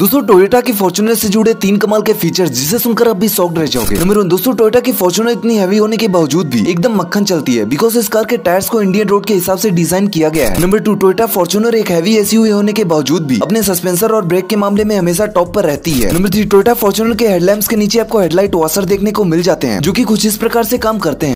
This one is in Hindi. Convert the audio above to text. दोस्तों टोयोटा की फॉर्च्यूनर से जुड़े 3 कमाल के फीचर्स जिसे सुनकर आप भी शॉक्ड रह जाओगे। नंबर 1, दोस्तों टोयोटा की फॉर्च्यूनर इतनी हैवी होने के बावजूद भी एकदम मक्खन चलती है बिकॉज इस कार के टायर्स को इंडियन रोड के हिसाब से डिजाइन किया गया है। नंबर 2, टोयोटा फॉर्च्यूनर एक हैवी एसयूवी होने के बावजूद भी अपने सस्पेंसर और ब्रेक के मामले में हमेशा टॉप पर रहती है। नंबर 3, टोयोटा फॉर्च्यूनर के हेडलैम्प्स के नीचे आपको हेडलाइट वॉशर देखने को मिल जाते हैं जो की कुछ इस प्रकार से काम करते हैं।